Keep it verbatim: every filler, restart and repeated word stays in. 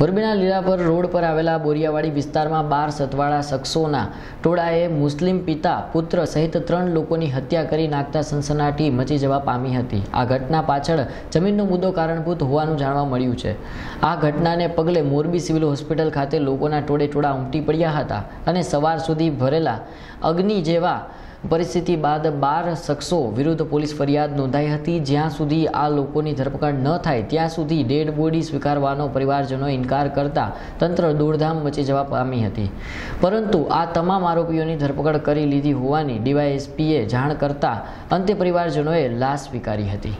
મોરબીના લીલાપર રોડ પર આવેલા બોરિયાવાડી વિસ્તારમાં બાર સતવાળા શખ્સોના ટોળાએ મુસ્લિમ પિતા પુત્ર સહિત ત્રણ લોકોની હત્યા કરી નાખતા સનસનાટી મચી જવા પામી હતી। આ ઘટના પાછળ જમીનનો મુદ્દો કારણભૂત હોવાનું જાણવા મળ્યું છે। આ ઘટનાને પગલે મોરબી સિવિલ હોસ્પિટલ ખાતે લોકોના ટોળે ટોળા ઉમટી પડ્યા હતા અને સવાર સુધી ભરેલા અગ્નિ જેવા परिस्थिति बाद बार शख्सों विरुद्ध पुलिस फरियाद नोंधाई हती। ज्यां सुधी आ लोकोनी धरपकड़ न थाय त्यां सुधी डेड बॉडी स्वीकारवानो परिवारजनों इनकार करता तंत्र दौड़धाम मची जवा पामी हती। परंतु आ तमाम आरोपीओनी धरपकड़ करी लीधी होवानी डीवायएसपीए जाण करता अंते परिवारजनोए लाश स्वीकारी हती।